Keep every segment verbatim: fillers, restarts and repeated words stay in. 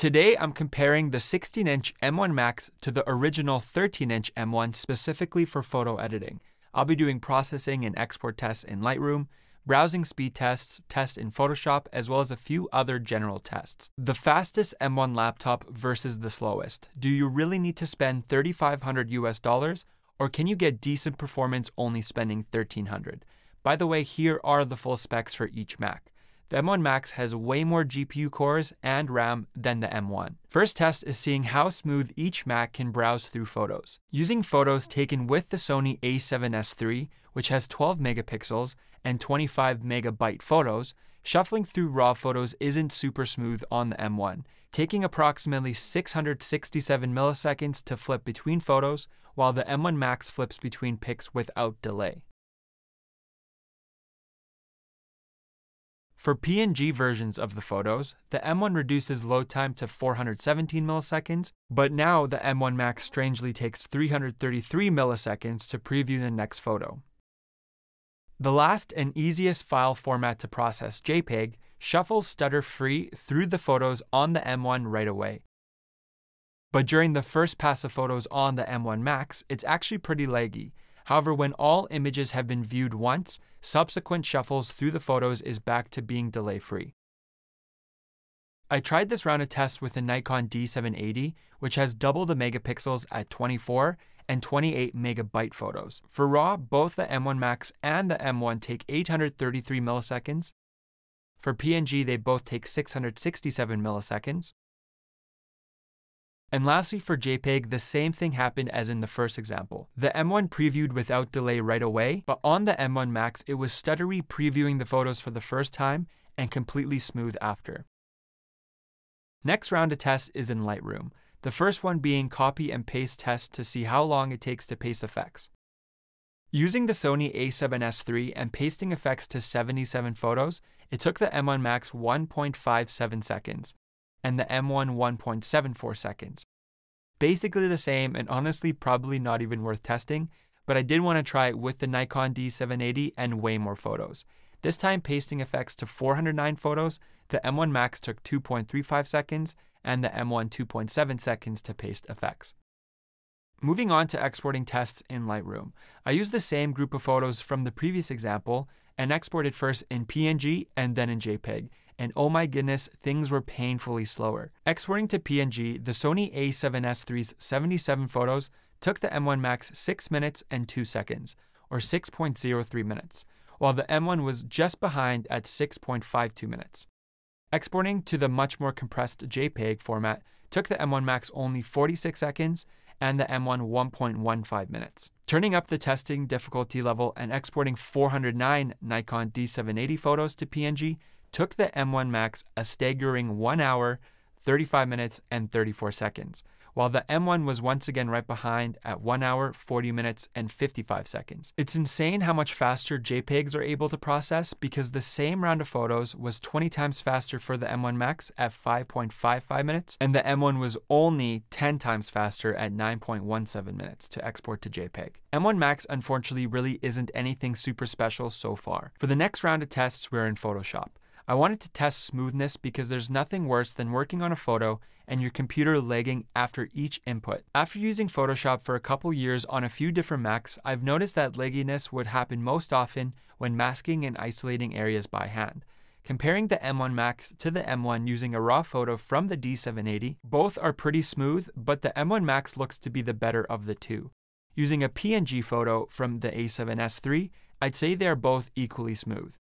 Today, I'm comparing the sixteen inch M one max to the original thirteen inch M one specifically for photo editing. I'll be doing processing and export tests in Lightroom, browsing speed tests, tests in Photoshop, as well as a few other general tests. The fastest M one laptop versus the slowest. Do you really need to spend thirty-five hundred US dollars, or can you get decent performance only spending thirteen hundred? By the way, here are the full specs for each Mac. The M one max has way more G P U cores and RAM than the M one. First test is seeing how smooth each Mac can browse through photos. Using photos taken with the Sony A seven S three, which has twelve megapixels and twenty-five megabyte photos, shuffling through raw photos isn't super smooth on the M one, taking approximately six hundred sixty-seven milliseconds to flip between photos, while the M one max flips between pics without delay. For P N G versions of the photos, the M one reduces load time to four hundred seventeen milliseconds, but now the M one max strangely takes three hundred thirty-three milliseconds to preview the next photo. The last and easiest file format to process, JPEG, shuffles stutter-free through the photos on the M one right away. But during the first pass of photos on the M one max, it's actually pretty laggy. However, when all images have been viewed once, subsequent shuffles through the photos is back to being delay-free. I tried this round of tests with the Nikon D seven eighty, which has double the megapixels at twenty-four and twenty-eight megabyte photos. For RAW, both the M one max and the M one take eight hundred thirty-three milliseconds. For P N G, they both take six hundred sixty-seven milliseconds. And lastly, for JPEG, the same thing happened as in the first example. The M one previewed without delay right away, but on the M one max, it was stuttery previewing the photos for the first time and completely smooth after. Next round of tests is in Lightroom, the first one being copy and paste test to see how long it takes to paste effects. Using the Sony A seven S three and pasting effects to seventy-seven photos, it took the M one max one point five seven seconds. And the M one one point seven four seconds. Basically the same, and honestly probably not even worth testing, but I did want to try it with the Nikon D seven eighty and way more photos. This time pasting effects to four hundred nine photos, the M one max took two point three five seconds and the M one two point seven seconds to paste effects. Moving on to exporting tests in Lightroom. I used the same group of photos from the previous example and exported first in P N G and then in JPEG. And oh my goodness, things were painfully slower. Exporting to P N G, the Sony A seven S three's seventy-seven photos took the M one max six minutes and two seconds, or six point zero three minutes, while the M one was just behind at six point five two minutes. Exporting to the much more compressed JPEG format took the M one max only forty-six seconds and the M one one point one five minutes. Turning up the testing difficulty level and exporting four hundred nine Nikon D seven eighty photos to P N G took the M one max a staggering one hour, thirty-five minutes and thirty-four seconds, while the M one was once again right behind at one hour, forty minutes and fifty-five seconds. It's insane how much faster JPEGs are able to process, because the same round of photos was twenty times faster for the M one max at five point five five minutes, and the M one was only ten times faster at nine point one seven minutes to export to JPEG. M one max unfortunately really isn't anything super special so far. For the next round of tests, we're in Photoshop. I wanted to test smoothness because there's nothing worse than working on a photo and your computer lagging after each input. After using Photoshop for a couple years on a few different Macs, I've noticed that lagginess would happen most often when masking and isolating areas by hand. Comparing the M one max to the M one using a raw photo from the D seven eighty, both are pretty smooth, but the M one max looks to be the better of the two. Using a P N G photo from the A seven S three, I'd say they're both equally smooth.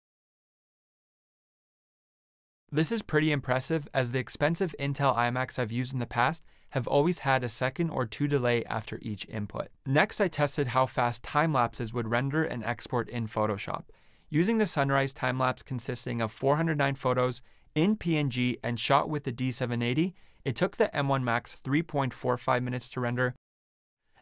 This is pretty impressive, as the expensive Intel iMacs I've used in the past have always had a second or two delay after each input. Next, I tested how fast time lapses would render and export in Photoshop. Using the sunrise time lapse consisting of four hundred nine photos in P N G and shot with the D seven eighty, it took the M one max three point four five minutes to render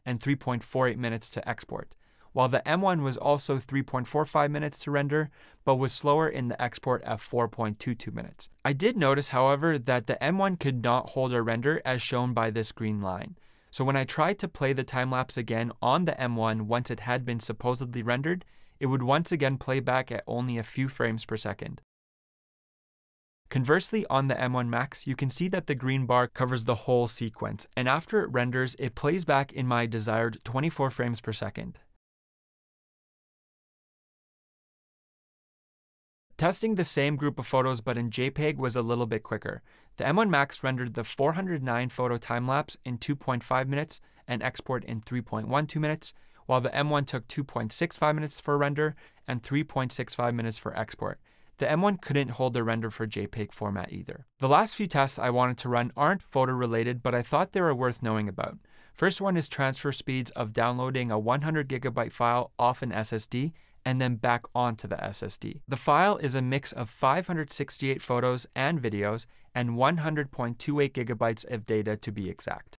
and three point four eight minutes to export, while the M one was also three point four five minutes to render, but was slower in the export at four point two two minutes. I did notice, however, that the M one could not hold a render as shown by this green line. So when I tried to play the time-lapse again on the M one once it had been supposedly rendered, it would once again play back at only a few frames per second. Conversely, on the M one max, you can see that the green bar covers the whole sequence, and after it renders, it plays back in my desired twenty-four frames per second. Testing the same group of photos but in JPEG was a little bit quicker. The M one max rendered the four hundred nine photo time-lapse in two point five minutes and export in three point one two minutes, while the M one took two point six five minutes for render and three point six five minutes for export. The M one couldn't hold the render for JPEG format either. The last few tests I wanted to run aren't photo-related, but I thought they were worth knowing about. First one is transfer speeds of downloading a one hundred gigabyte file off an S S D and then back onto the S S D. The file is a mix of five hundred sixty-eight photos and videos and one hundred point two eight gigabytes of data to be exact.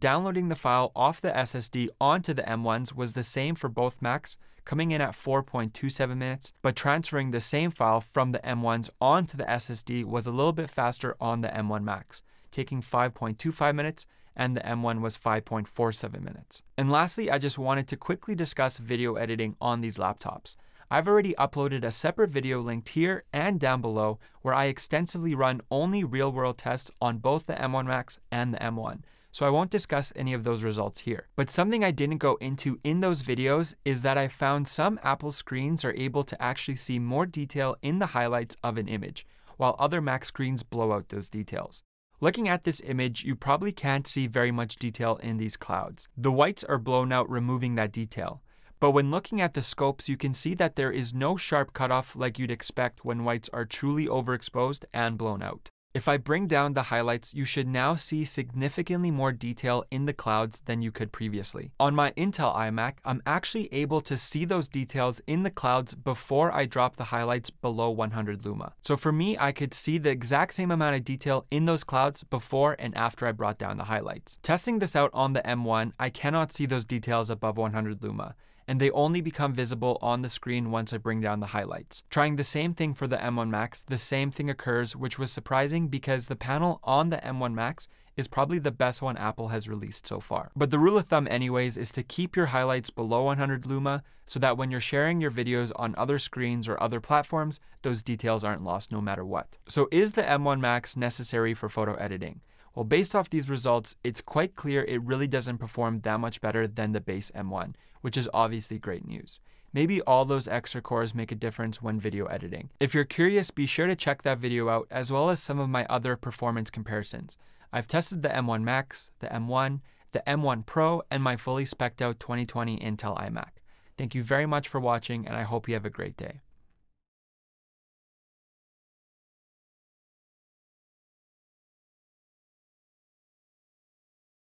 Downloading the file off the S S D onto the M ones was the same for both Macs, coming in at four point two seven minutes, but transferring the same file from the M ones onto the S S D was a little bit faster on the M one max, taking five point two five minutes, and the M one was five point four seven minutes. And lastly, I just wanted to quickly discuss video editing on these laptops. I've already uploaded a separate video linked here and down below where I extensively run only real-world tests on both the M one max and the M one, so I won't discuss any of those results here. But something I didn't go into in those videos is that I found some Apple screens are able to actually see more detail in the highlights of an image, while other Mac screens blow out those details. Looking at this image, you probably can't see very much detail in these clouds. The whites are blown out, removing that detail. But when looking at the scopes, you can see that there is no sharp cutoff like you'd expect when whites are truly overexposed and blown out. If I bring down the highlights, you should now see significantly more detail in the clouds than you could previously. On my Intel iMac, I'm actually able to see those details in the clouds before I drop the highlights below one hundred luma. So for me, I could see the exact same amount of detail in those clouds before and after I brought down the highlights. Testing this out on the M one, I cannot see those details above one hundred luma, and they only become visible on the screen once I bring down the highlights. Trying the same thing for the M one max, the same thing occurs, which was surprising because the panel on the M one max is probably the best one Apple has released so far. But the rule of thumb anyways is to keep your highlights below one hundred luma so that when you're sharing your videos on other screens or other platforms, those details aren't lost no matter what. So is the M one max necessary for photo editing? Well, based off these results, it's quite clear it really doesn't perform that much better than the base M one, which is obviously great news. Maybe all those extra cores make a difference when video editing. If you're curious, be sure to check that video out, as well as some of my other performance comparisons. I've tested the M one max, the M one, the M one Pro, and my fully spec'd out twenty twenty Intel iMac. Thank you very much for watching, and I hope you have a great day.